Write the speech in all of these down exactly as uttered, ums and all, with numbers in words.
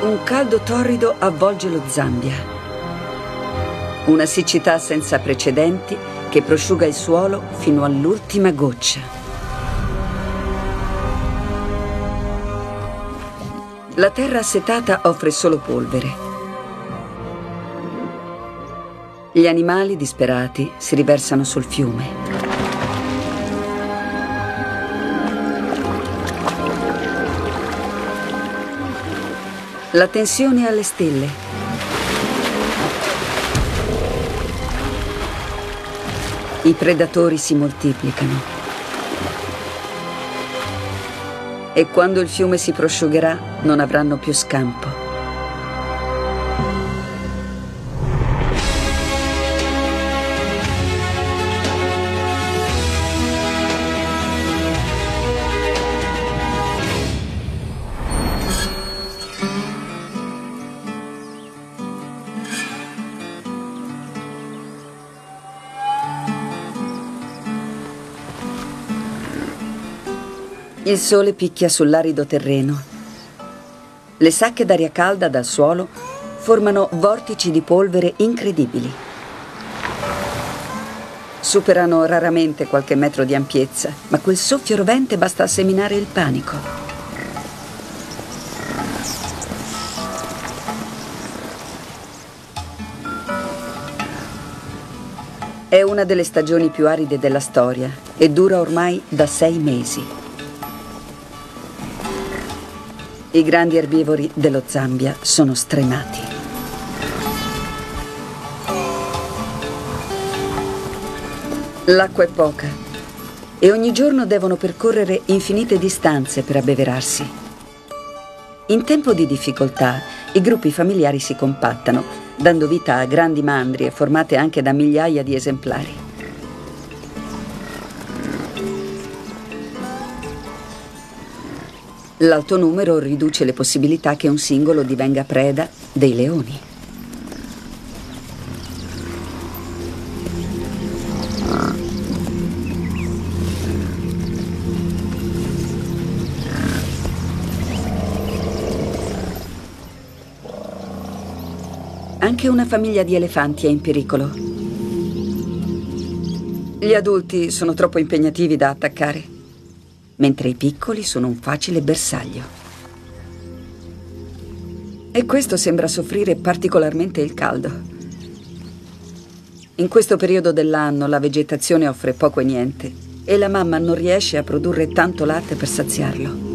Un caldo torrido avvolge lo Zambia. Una siccità senza precedenti che prosciuga il suolo fino all'ultima goccia. La terra assetata offre solo polvere. Gli animali, disperati, si riversano sul fiume. La tensione è alle stelle. I predatori si moltiplicano. E quando il fiume si prosciugherà, non avranno più scampo. Il sole picchia sull'arido terreno. Le sacche d'aria calda dal suolo formano vortici di polvere incredibili. Superano raramente qualche metro di ampiezza, ma quel soffio rovente basta a seminare il panico. È una delle stagioni più aride della storia e dura ormai da sei mesi. I grandi erbivori dello Zambia sono stremati. L'acqua è poca e ogni giorno devono percorrere infinite distanze per abbeverarsi. In tempo di difficoltà, i gruppi familiari si compattano, dando vita a grandi mandrie formate anche da migliaia di esemplari. L'alto numero riduce le possibilità che un singolo divenga preda dei leoni. Anche una famiglia di elefanti è in pericolo. Gli adulti sono troppo impegnativi da attaccare, mentre i piccoli sono un facile bersaglio. E questo sembra soffrire particolarmente il caldo. In questo periodo dell'anno la vegetazione offre poco e niente e la mamma non riesce a produrre tanto latte per saziarlo.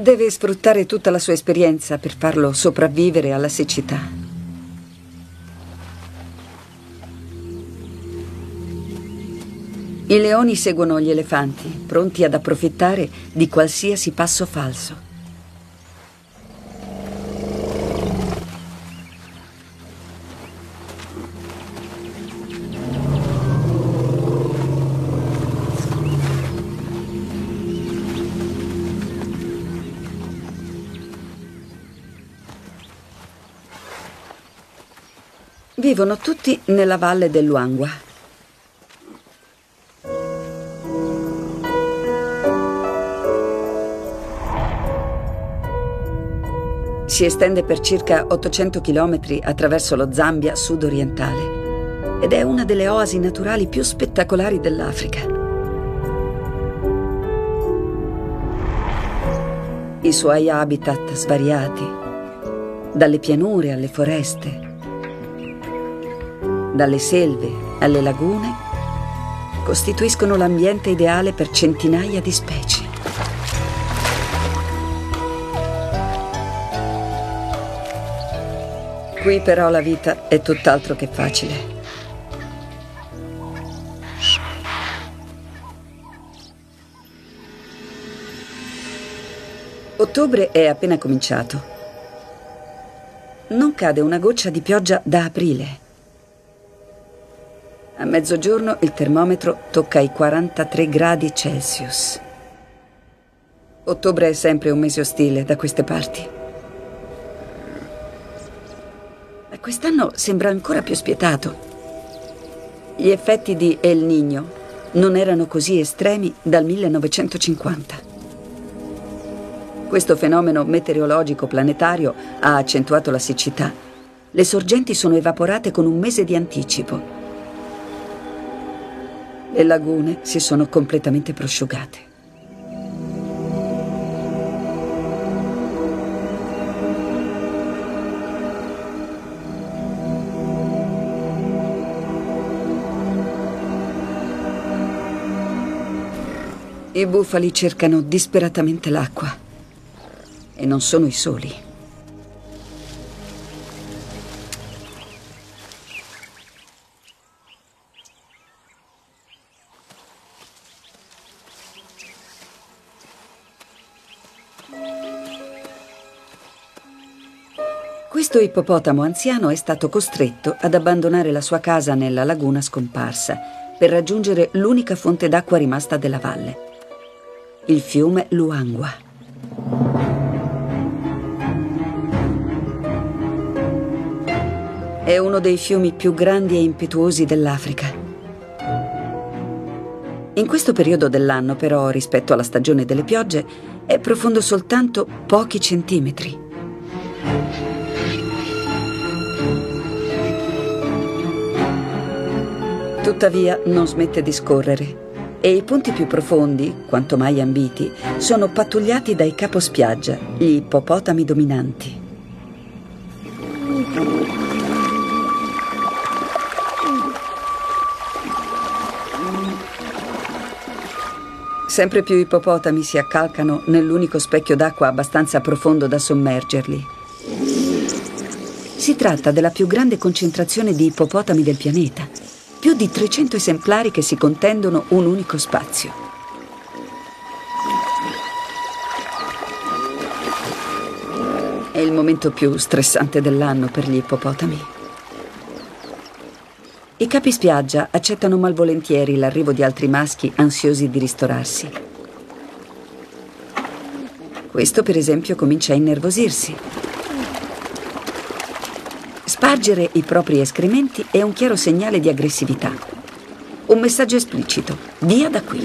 Deve sfruttare tutta la sua esperienza per farlo sopravvivere alla siccità. I leoni seguono gli elefanti, pronti ad approfittare di qualsiasi passo falso. Vivono tutti nella valle del Luangwa. Si estende per circa ottocento chilometri attraverso lo Zambia sudorientale ed è una delle oasi naturali più spettacolari dell'Africa. I suoi habitat svariati, dalle pianure alle foreste, dalle selve alle lagune, costituiscono l'ambiente ideale per centinaia di specie. Qui però la vita è tutt'altro che facile. Ottobre è appena cominciato. Non cade una goccia di pioggia da aprile. A mezzogiorno il termometro tocca i quarantatré gradi Celsius. Ottobre è sempre un mese ostile da queste parti. Quest'anno sembra ancora più spietato. Gli effetti di El Niño non erano così estremi dal millenovecentocinquanta. Questo fenomeno meteorologico planetario ha accentuato la siccità. Le sorgenti sono evaporate con un mese di anticipo. Le lagune si sono completamente prosciugate. I bufali cercano disperatamente l'acqua e non sono i soli. Questo ippopotamo anziano è stato costretto ad abbandonare la sua casa nella laguna scomparsa per raggiungere l'unica fonte d'acqua rimasta della valle. Il fiume Luangwa. È uno dei fiumi più grandi e impetuosi dell'Africa. In questo periodo dell'anno, però, rispetto alla stagione delle piogge, è profondo soltanto pochi centimetri. Tuttavia, non smette di scorrere. E i punti più profondi, quanto mai ambiti, sono pattugliati dai capospiaggia, gli ippopotami dominanti. Sempre più ippopotami si accalcano nell'unico specchio d'acqua abbastanza profondo da sommergerli. Si tratta della più grande concentrazione di ippopotami del pianeta. Più di trecento esemplari che si contendono un unico spazio. È il momento più stressante dell'anno per gli ippopotami. I capispiaggia accettano malvolentieri l'arrivo di altri maschi ansiosi di ristorarsi. Questo, per esempio, comincia a innervosirsi. Spargere i propri escrementi è un chiaro segnale di aggressività. Un messaggio esplicito: via da qui.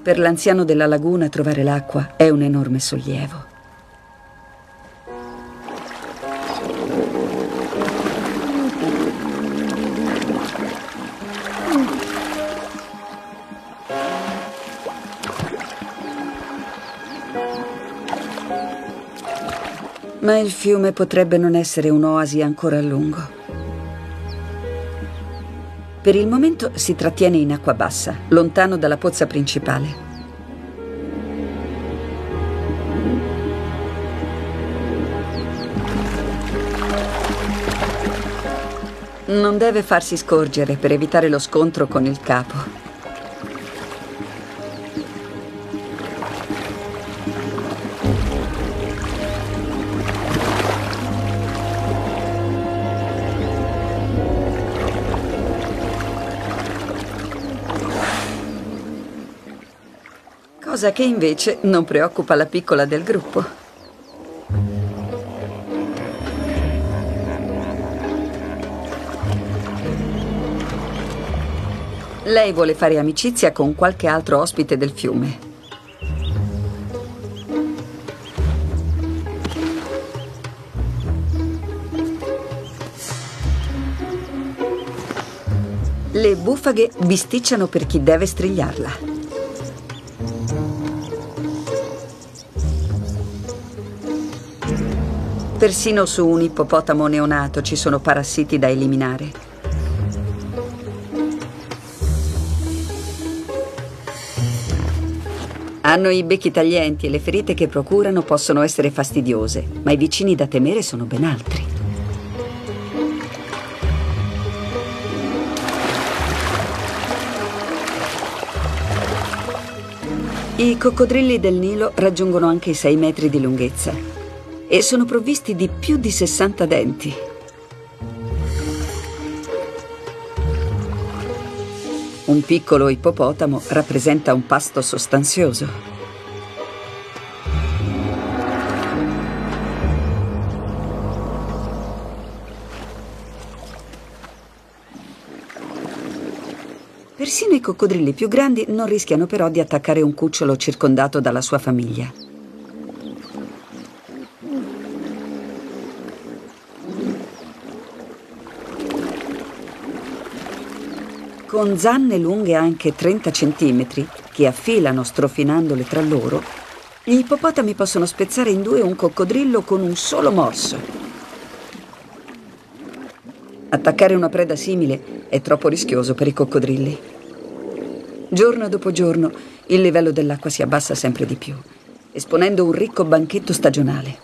Per l'anziano della laguna trovare l'acqua è un enorme sollievo. Ma il fiume potrebbe non essere un'oasi ancora a lungo. Per il momento si trattiene in acqua bassa, lontano dalla pozza principale. Non deve farsi scorgere per evitare lo scontro con il capo. Cosa che invece non preoccupa la piccola del gruppo. Lei vuole fare amicizia con qualche altro ospite del fiume. Le bufaghe bisticciano per chi deve strigliarla. Persino su un ippopotamo neonato ci sono parassiti da eliminare. Hanno i becchi taglienti e le ferite che procurano possono essere fastidiose, ma i vicini da temere sono ben altri. I coccodrilli del Nilo raggiungono anche i sei metri di lunghezza. E sono provvisti di più di sessanta denti. Un piccolo ippopotamo rappresenta un pasto sostanzioso. Persino i coccodrilli più grandi non rischiano però di attaccare un cucciolo circondato dalla sua famiglia. Con zanne lunghe anche trenta centimetri, che affilano strofinandole tra loro, gli ippopotami possono spezzare in due un coccodrillo con un solo morso. Attaccare una preda simile è troppo rischioso per i coccodrilli. Giorno dopo giorno il livello dell'acqua si abbassa sempre di più, esponendo un ricco banchetto stagionale.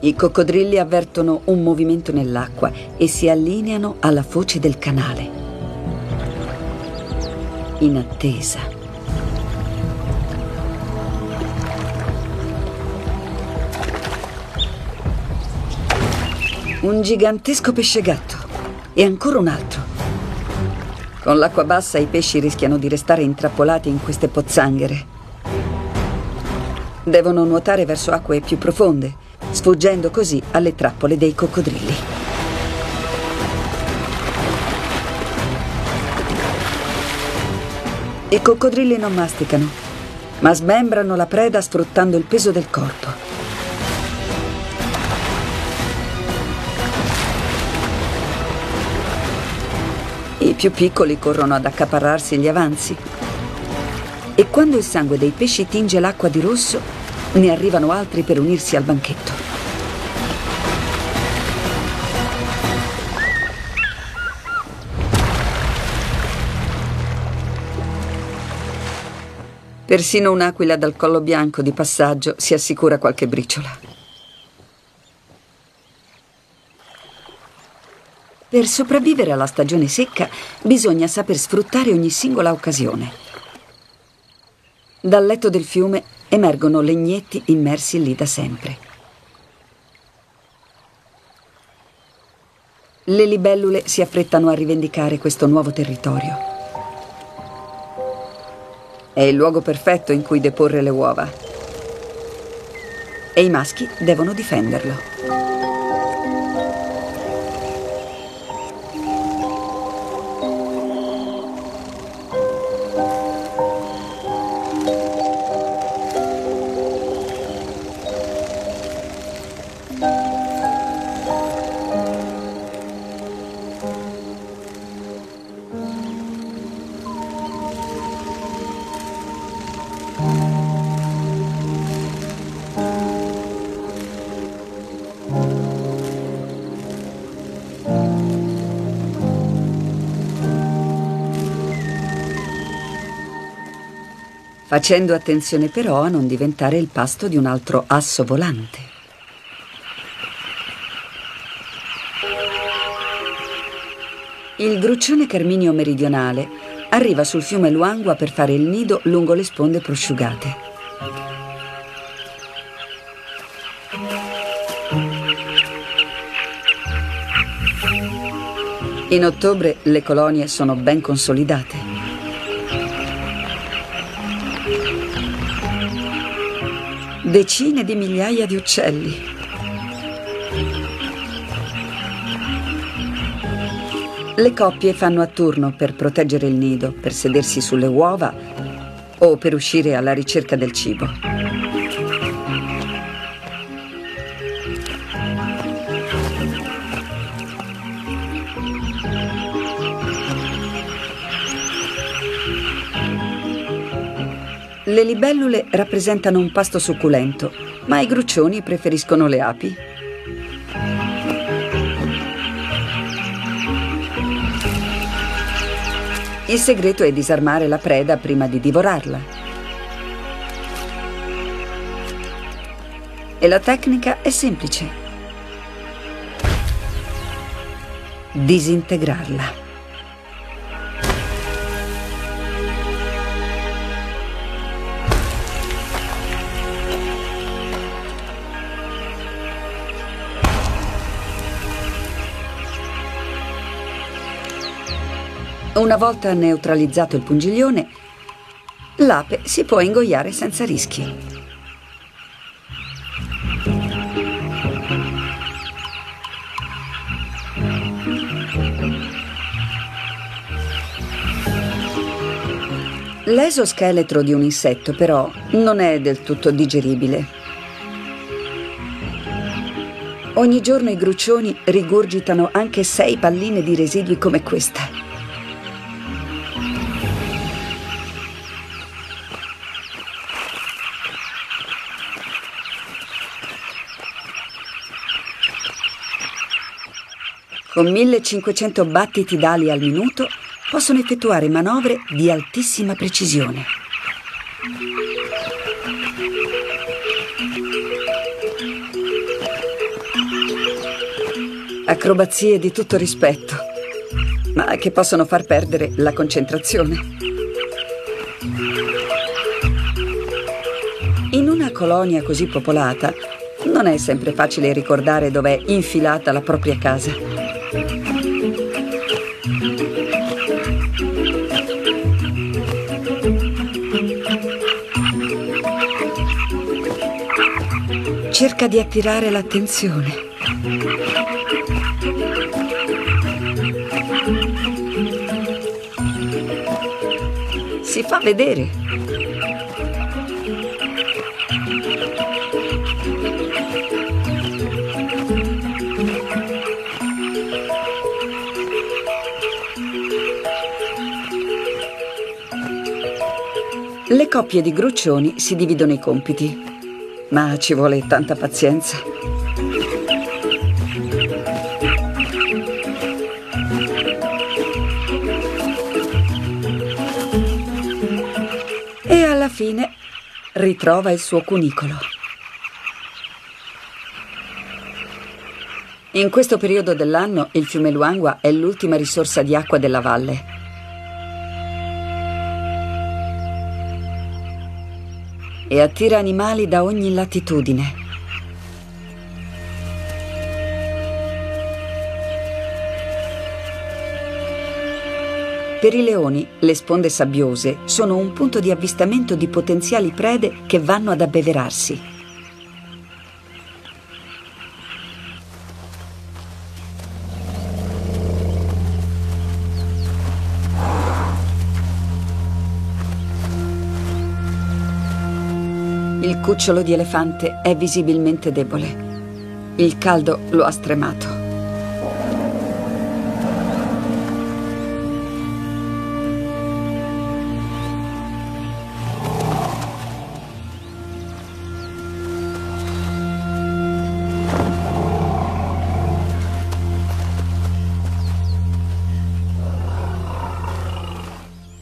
I coccodrilli avvertono un movimento nell'acqua e si allineano alla foce del canale, in attesa. Un gigantesco pesce gatto e ancora un altro. Con l'acqua bassa i pesci rischiano di restare intrappolati in queste pozzanghere. Devono nuotare verso acque più profonde, sfuggendo così alle trappole dei coccodrilli. I coccodrilli non masticano, ma smembrano la preda sfruttando il peso del corpo. I più piccoli corrono ad accaparrarsi gli avanzi e quando il sangue dei pesci tinge l'acqua di rosso, ne arrivano altri per unirsi al banchetto. Persino un'aquila dal collo bianco di passaggio si assicura qualche briciola. Per sopravvivere alla stagione secca bisogna saper sfruttare ogni singola occasione. Dal letto del fiume emergono legnetti immersi lì da sempre. Le libellule si affrettano a rivendicare questo nuovo territorio. È il luogo perfetto in cui deporre le uova. E i maschi devono difenderlo. Facendo attenzione però a non diventare il pasto di un altro asso volante. Il gruccione carminio meridionale arriva sul fiume Luangwa per fare il nido lungo le sponde prosciugate. In ottobre le colonie sono ben consolidate. Decine di migliaia di uccelli. Le coppie fanno a turno per proteggere il nido, per sedersi sulle uova o per uscire alla ricerca del cibo. Le libellule rappresentano un pasto succulento, ma i gruccioni preferiscono le api. Il segreto è disarmare la preda prima di divorarla. E la tecnica è semplice: disintegrarla. Una volta neutralizzato il pungiglione, l'ape si può ingoiare senza rischi. L'esoscheletro di un insetto, però, non è del tutto digeribile. Ogni giorno i gruccioni rigurgitano anche sei palline di residui come questa. Con millecinquecento battiti d'ali al minuto, possono effettuare manovre di altissima precisione. Acrobazie di tutto rispetto, ma che possono far perdere la concentrazione. In una colonia così popolata, non è sempre facile ricordare dov'è infilata la propria casa. Cerca di attirare l'attenzione. Si fa vedere. Le coppie di gruccioni si dividono i compiti. Ma ci vuole tanta pazienza. E alla fine ritrova il suo cunicolo. In questo periodo dell'anno il fiume Luangwa è l'ultima risorsa di acqua della valle. E attira animali da ogni latitudine. Per i leoni, le sponde sabbiose sono un punto di avvistamento di potenziali prede che vanno ad abbeverarsi. Il cucciolo di elefante è visibilmente debole. Il caldo lo ha stremato.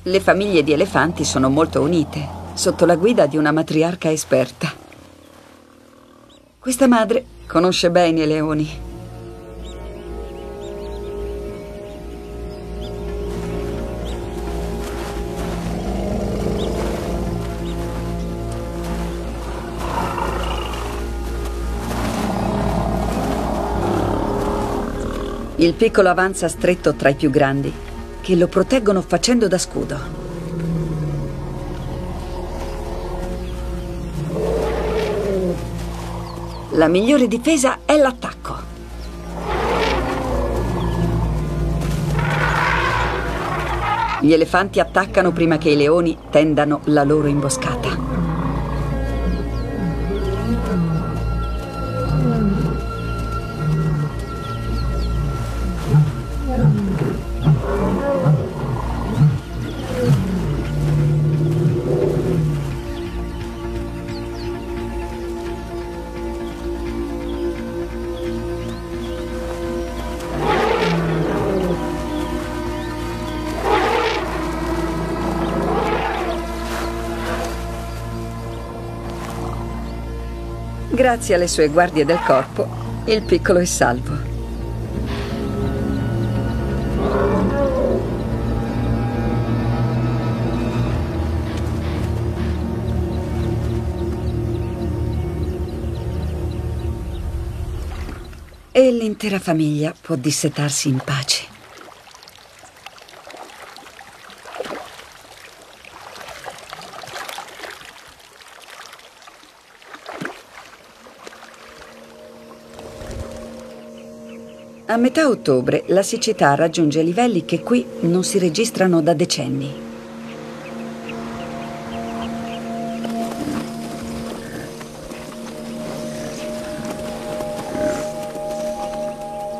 Le famiglie di elefanti sono molto unite, sotto la guida di una matriarca esperta. Questa madre conosce bene i leoni. Il piccolo avanza stretto tra i più grandi, che lo proteggono facendo da scudo. La migliore difesa è l'attacco. Gli elefanti attaccano prima che i leoni tendano la loro imboscata. Grazie alle sue guardie del corpo, il piccolo è salvo. E l'intera famiglia può dissetarsi in pace. A metà ottobre la siccità raggiunge livelli che qui non si registrano da decenni.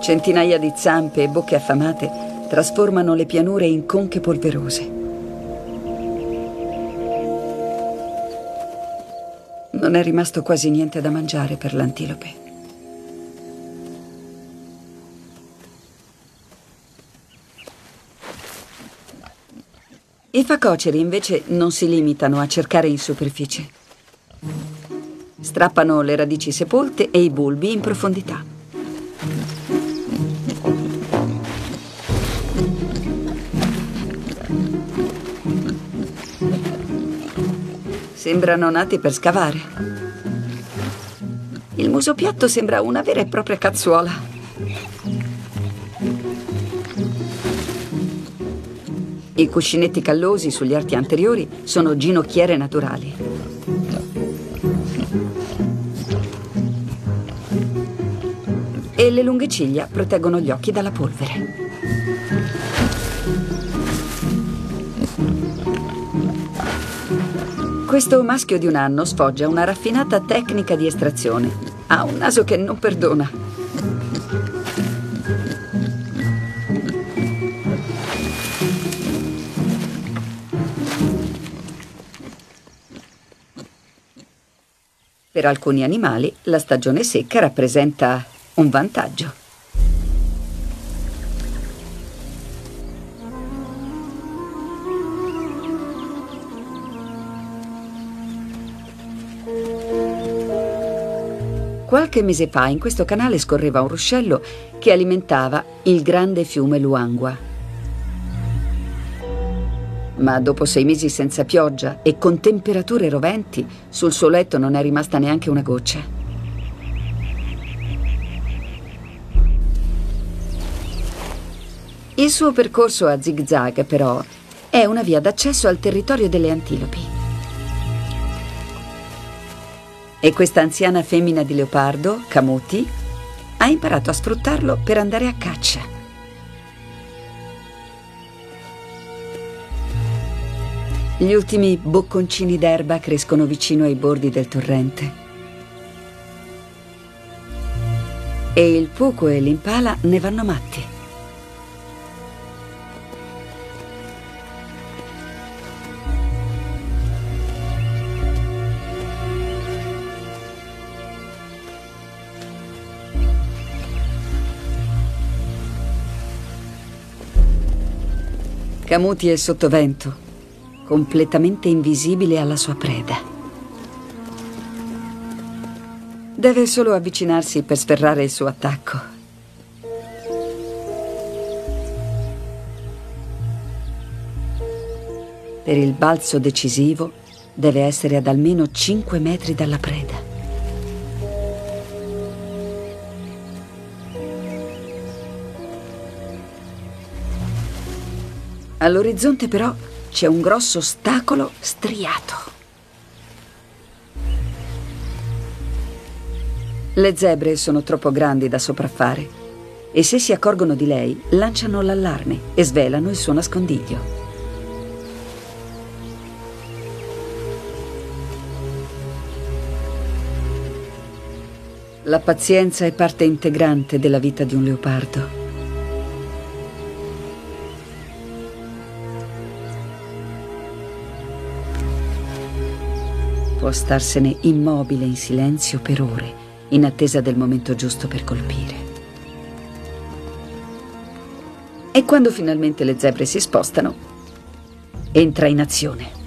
Centinaia di zampe e bocche affamate trasformano le pianure in conche polverose. Non è rimasto quasi niente da mangiare per l'antilope. I facoceri invece non si limitano a cercare in superficie. Strappano le radici sepolte e i bulbi in profondità. Sembrano nati per scavare. Il muso piatto sembra una vera e propria cazzuola. I cuscinetti callosi sugli arti anteriori sono ginocchiere naturali. E le lunghe ciglia proteggono gli occhi dalla polvere. Questo maschio di un anno sfoggia una raffinata tecnica di estrazione. Ha un naso che non perdona. Per alcuni animali la stagione secca rappresenta un vantaggio. Qualche mese fa in questo canale scorreva un ruscello che alimentava il grande fiume Luangwa. Ma dopo sei mesi senza pioggia e con temperature roventi, sul suo letto non è rimasta neanche una goccia. Il suo percorso a zig-zag, però, è una via d'accesso al territorio delle antilopi. E questa anziana femmina di leopardo, Kamuti, ha imparato a sfruttarlo per andare a caccia. Gli ultimi bocconcini d'erba crescono vicino ai bordi del torrente. E il puco e l'impala ne vanno matti. Kamuti è sottovento, completamente invisibile alla sua preda. Deve solo avvicinarsi per sferrare il suo attacco. Per il balzo decisivo deve essere ad almeno cinque metri dalla preda. All'orizzonte però c'è un grosso ostacolo striato. Le zebre sono troppo grandi da sopraffare e se si accorgono di lei lanciano l'allarme e svelano il suo nascondiglio. La pazienza è parte integrante della vita di un leopardo. Può starsene immobile in silenzio per ore, in attesa del momento giusto per colpire. E quando finalmente le zebre si spostano, entra in azione.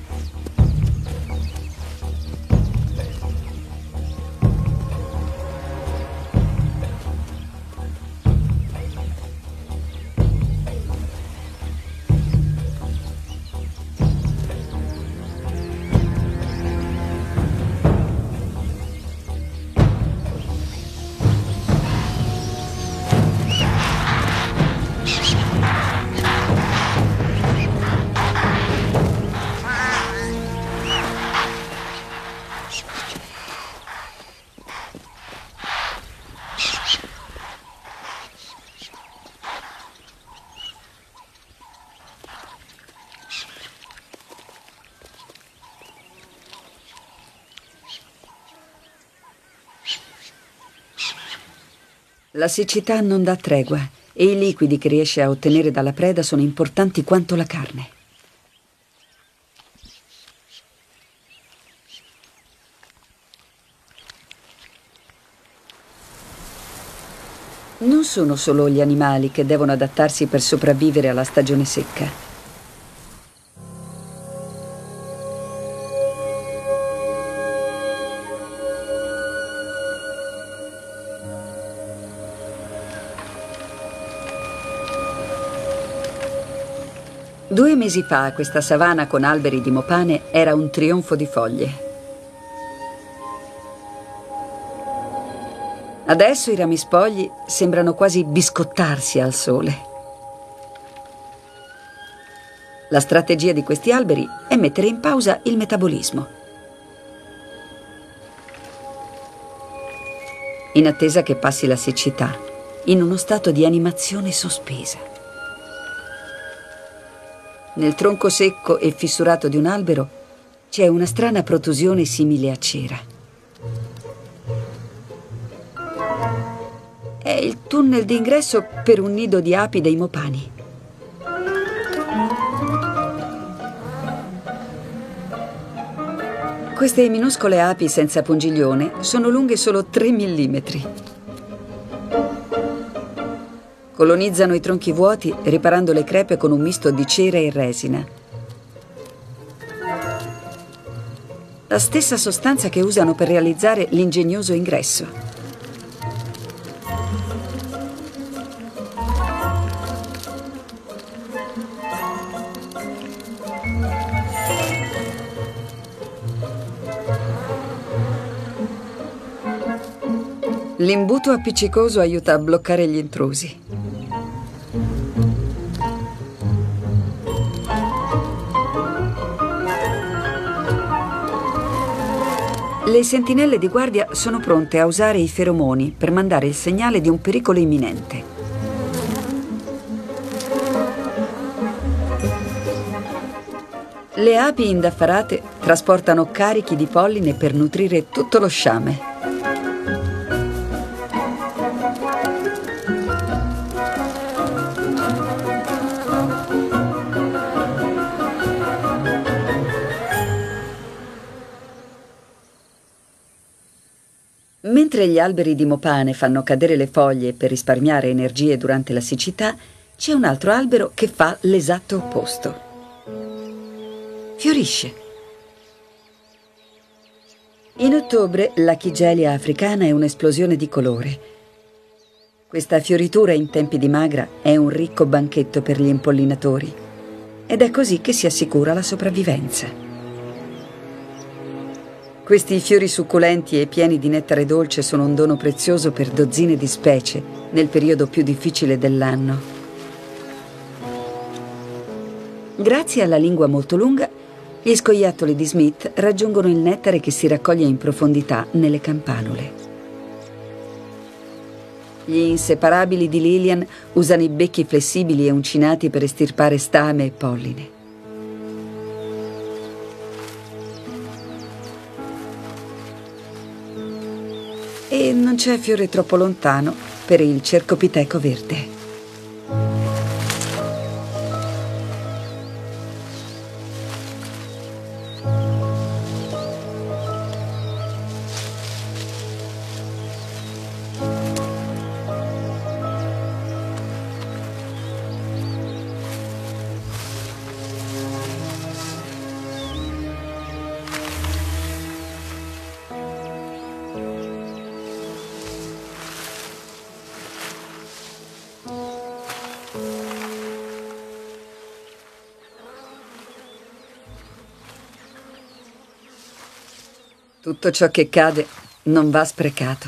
La siccità non dà tregua e i liquidi che riesce a ottenere dalla preda sono importanti quanto la carne. Non sono solo gli animali che devono adattarsi per sopravvivere alla stagione secca. Due mesi fa questa savana con alberi di mopane era un trionfo di foglie. Adesso i rami spogli sembrano quasi biscottarsi al sole. La strategia di questi alberi è mettere in pausa il metabolismo, in attesa che passi la siccità, in uno stato di animazione sospesa. Nel tronco secco e fissurato di un albero c'è una strana protusione simile a cera. È il tunnel d'ingresso per un nido di api dei mopani. Queste minuscole api senza pungiglione sono lunghe solo tre millimetri. Colonizzano i tronchi vuoti riparando le crepe con un misto di cera e resina. La stessa sostanza che usano per realizzare l'ingegnoso ingresso. L'imbuto appiccicoso aiuta a bloccare gli intrusi. Le sentinelle di guardia sono pronte a usare i feromoni per mandare il segnale di un pericolo imminente. Le api indaffarate trasportano carichi di polline per nutrire tutto lo sciame. Mentre gli alberi di mopane fanno cadere le foglie per risparmiare energie durante la siccità, c'è un altro albero che fa l'esatto opposto. Fiorisce. In ottobre la Kigelia africana è un'esplosione di colore. Questa fioritura in tempi di magra è un ricco banchetto per gli impollinatori ed è così che si assicura la sopravvivenza. Questi fiori succulenti e pieni di nettare dolce sono un dono prezioso per dozzine di specie nel periodo più difficile dell'anno. Grazie alla lingua molto lunga, gli scoiattoli di Smith raggiungono il nettare che si raccoglie in profondità nelle campanule. Gli inseparabili di Lillian usano i becchi flessibili e uncinati per estirpare stame e polline. E non c'è fiore troppo lontano per il cercopiteco verde. Tutto ciò che cade non va sprecato.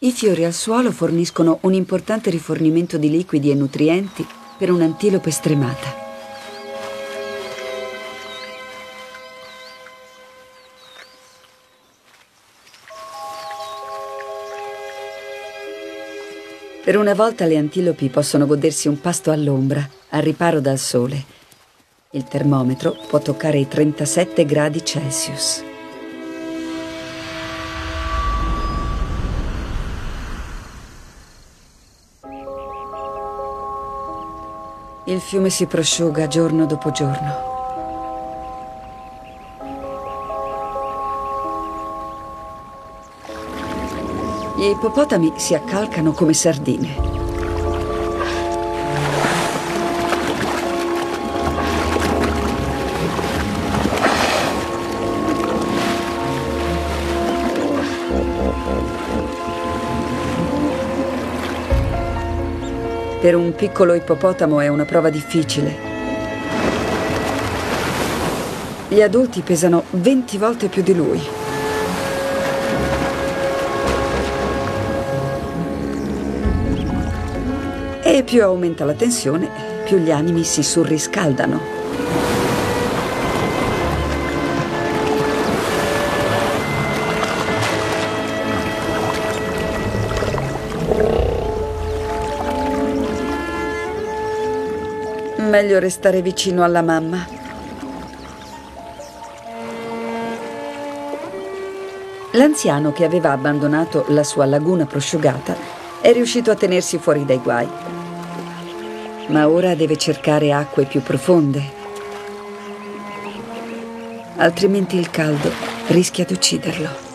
I fiori al suolo forniscono un importante rifornimento di liquidi e nutrienti per un'antilope stremata. Per una volta le antilopi possono godersi un pasto all'ombra, al riparo dal sole. Il termometro può toccare i trentasette gradi Celsius. Il fiume si prosciuga giorno dopo giorno. Gli ippopotami si accalcano come sardine. Per un piccolo ippopotamo è una prova difficile. Gli adulti pesano venti volte più di lui. E più aumenta la tensione, più gli animi si surriscaldano. Meglio restare vicino alla mamma. L'anziano che aveva abbandonato la sua laguna prosciugata è riuscito a tenersi fuori dai guai. Ma ora deve cercare acque più profonde, altrimenti il caldo rischia di ucciderlo.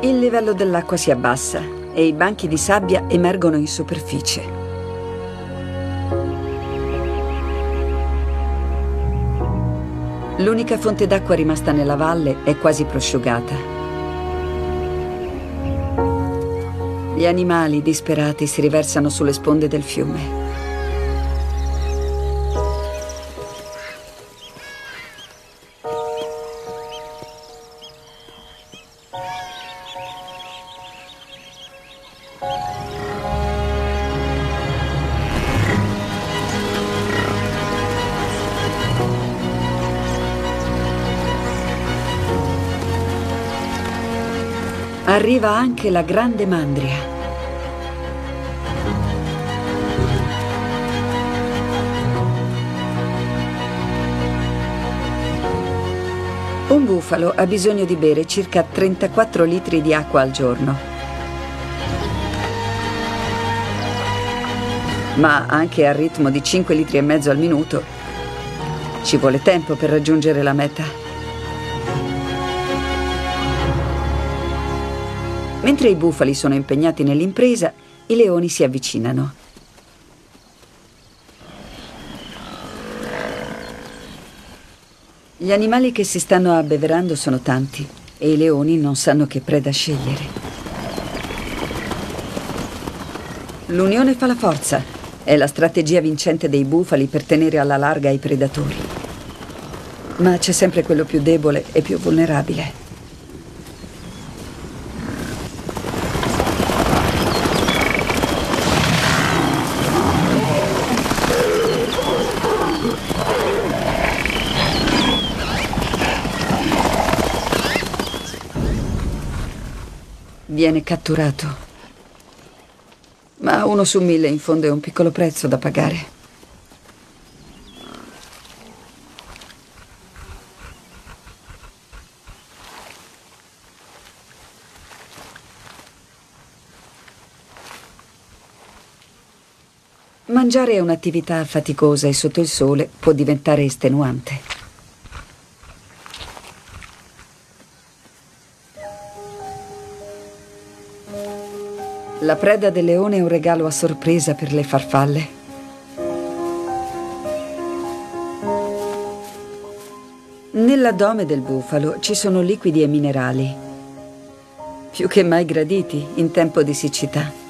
Il livello dell'acqua si abbassa e i banchi di sabbia emergono in superficie. L'unica fonte d'acqua rimasta nella valle è quasi prosciugata. Gli animali disperati si riversano sulle sponde del fiume. Arriva anche la grande mandria. Un bufalo ha bisogno di bere circa trentaquattro litri di acqua al giorno. Ma anche al ritmo di cinque litri e mezzo al minuto ci vuole tempo per raggiungere la meta. Mentre i bufali sono impegnati nell'impresa, i leoni si avvicinano. Gli animali che si stanno abbeverando sono tanti e i leoni non sanno che preda scegliere. L'unione fa la forza, è la strategia vincente dei bufali per tenere alla larga i predatori. Ma c'è sempre quello più debole e più vulnerabile. Viene catturato, ma uno su mille in fondo è un piccolo prezzo da pagare. Mangiare è un'attività faticosa e sotto il sole può diventare estenuante. La preda del leone è un regalo a sorpresa per le farfalle. Nell'addome del bufalo ci sono liquidi e minerali, più che mai graditi in tempo di siccità.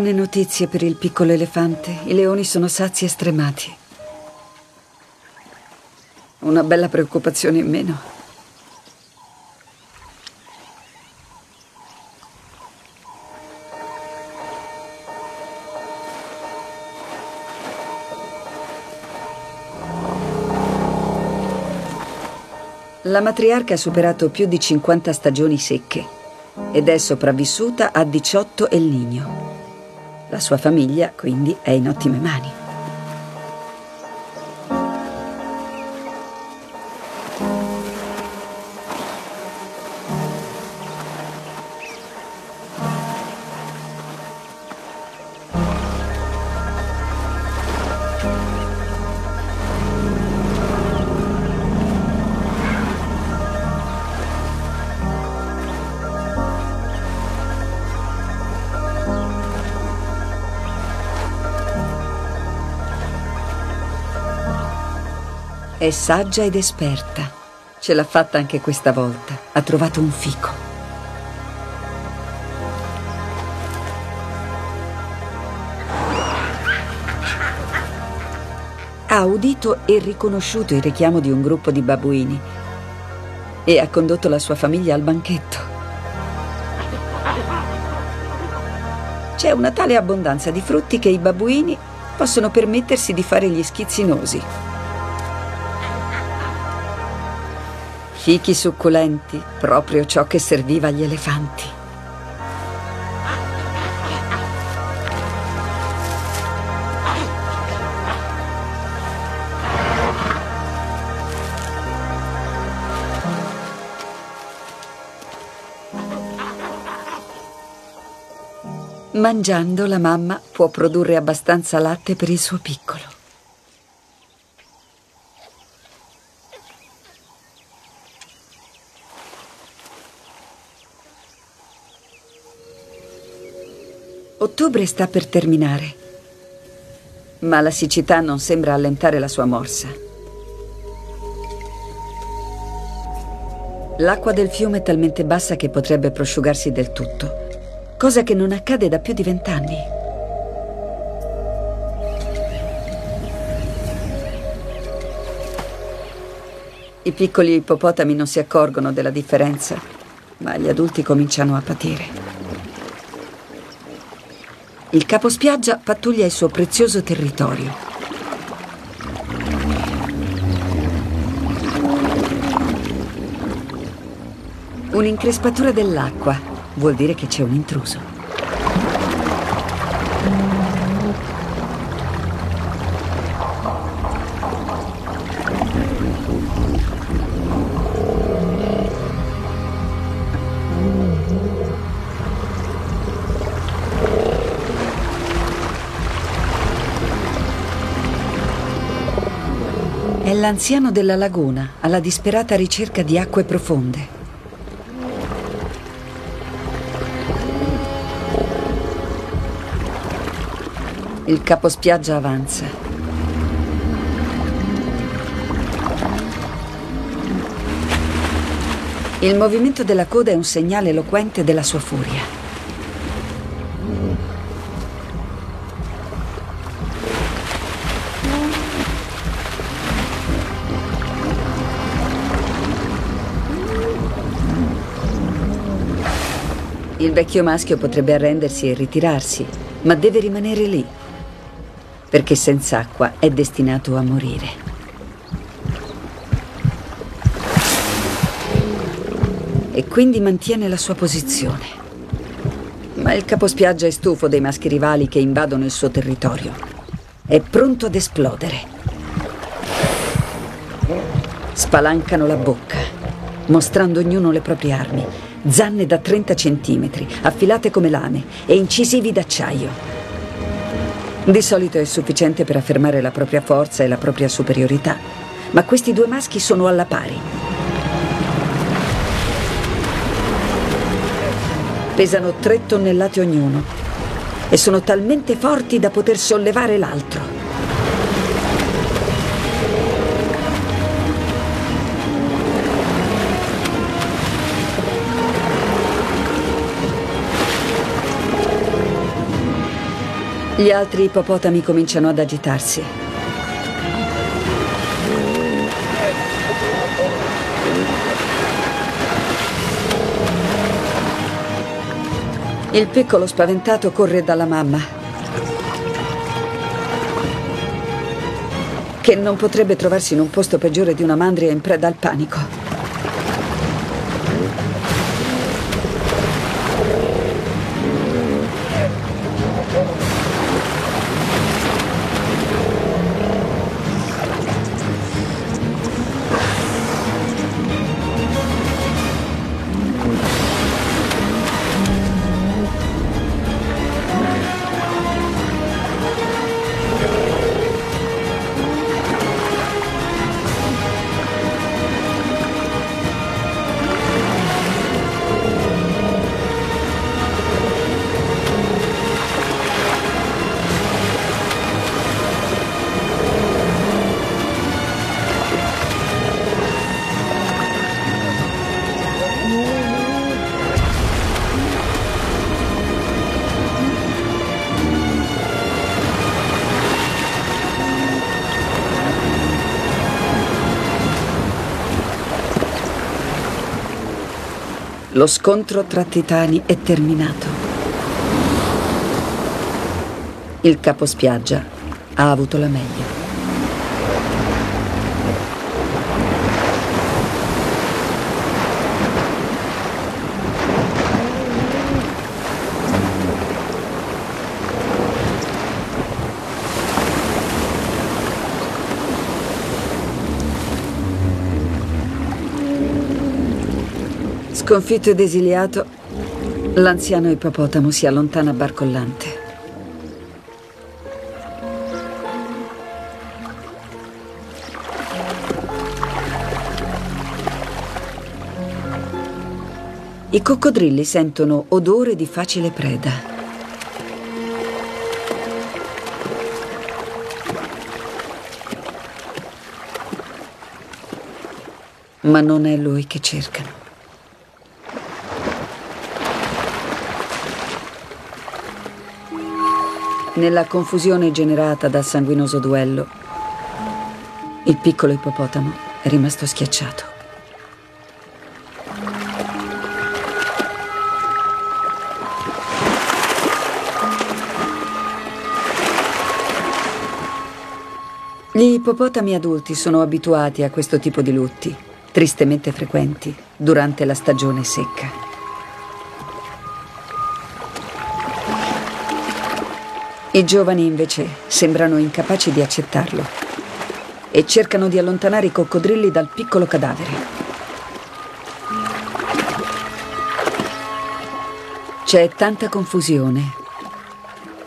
Buone notizie per il piccolo elefante. I leoni sono sazi e stremati. Una bella preoccupazione in meno. La matriarca ha superato più di cinquanta stagioni secche ed è sopravvissuta a diciotto El Niño. La sua famiglia, quindi, è in ottime mani. È saggia ed esperta. Ce l'ha fatta anche questa volta. Ha trovato un fico. Ha udito e riconosciuto il richiamo di un gruppo di babbuini e ha condotto la sua famiglia al banchetto. C'è una tale abbondanza di frutti che i babbuini possono permettersi di fare gli schizzinosi. Fichi succulenti, proprio ciò che serviva agli elefanti. Mangiando, la mamma può produrre abbastanza latte per il suo piccolo. Ottobre sta per terminare, ma la siccità non sembra allentare la sua morsa. L'acqua del fiume è talmente bassa che potrebbe prosciugarsi del tutto, cosa che non accade da più di vent'anni. I piccoli ippopotami non si accorgono della differenza, ma gli adulti cominciano a patire. Il capospiaggia pattuglia il suo prezioso territorio. Un'increspatura dell'acqua vuol dire che c'è un intruso. È l'anziano della laguna, alla disperata ricerca di acque profonde. Il capospiaggia avanza. Il movimento della coda è un segnale eloquente della sua furia. Il vecchio maschio potrebbe arrendersi e ritirarsi, ma deve rimanere lì, perché senza acqua è destinato a morire. E quindi mantiene la sua posizione. Ma il capospiaggia è stufo dei maschi rivali che invadono il suo territorio. È pronto ad esplodere. Spalancano la bocca, mostrando ognuno le proprie armi. Zanne da trenta centimetri, affilate come lame, e incisivi d'acciaio. Di solito è sufficiente per affermare la propria forza e la propria superiorità, ma questi due maschi sono alla pari. Pesano tre tonnellate ognuno e sono talmente forti da poter sollevare l'altro. Gli altri ippopotami cominciano ad agitarsi. Il piccolo spaventato corre dalla mamma, che non potrebbe trovarsi in un posto peggiore di una mandria in preda al panico. Lo scontro tra titani è terminato. Il capospiaggia ha avuto la meglio. Sconfitto ed esiliato, l'anziano ippopotamo si allontana barcollante. I coccodrilli sentono odore di facile preda. Ma non è lui che cercano. Nella confusione generata dal sanguinoso duello, il piccolo ippopotamo è rimasto schiacciato. Gli ippopotami adulti sono abituati a questo tipo di lutti, tristemente frequenti durante la stagione secca. I giovani invece sembrano incapaci di accettarlo e cercano di allontanare i coccodrilli dal piccolo cadavere. C'è tanta confusione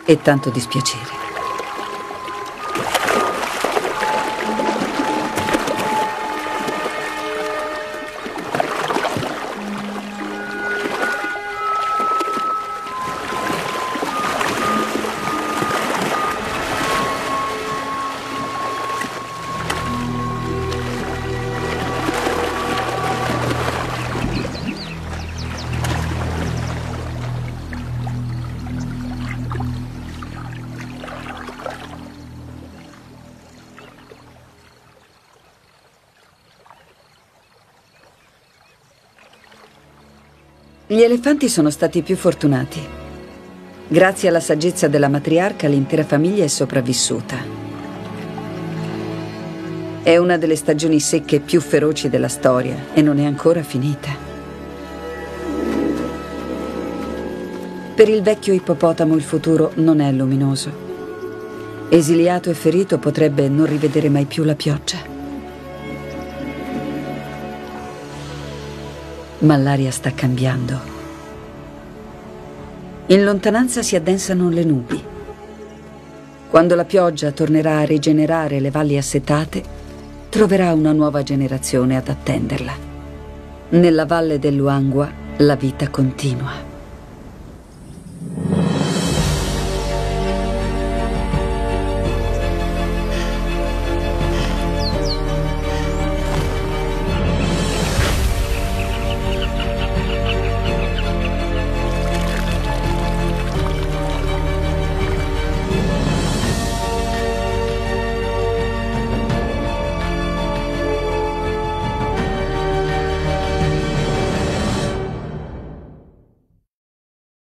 e tanto dispiacere. Gli elefanti sono stati più fortunati. Grazie alla saggezza della matriarca, l'intera famiglia è sopravvissuta. È una delle stagioni secche più feroci della storia e non è ancora finita. Per il vecchio ippopotamo il futuro non è luminoso. Esiliato e ferito, potrebbe non rivedere mai più la pioggia. Ma l'aria sta cambiando. In lontananza si addensano le nubi. Quando la pioggia tornerà a rigenerare le valli assetate, troverà una nuova generazione ad attenderla. Nella valle del Luangwa la vita continua.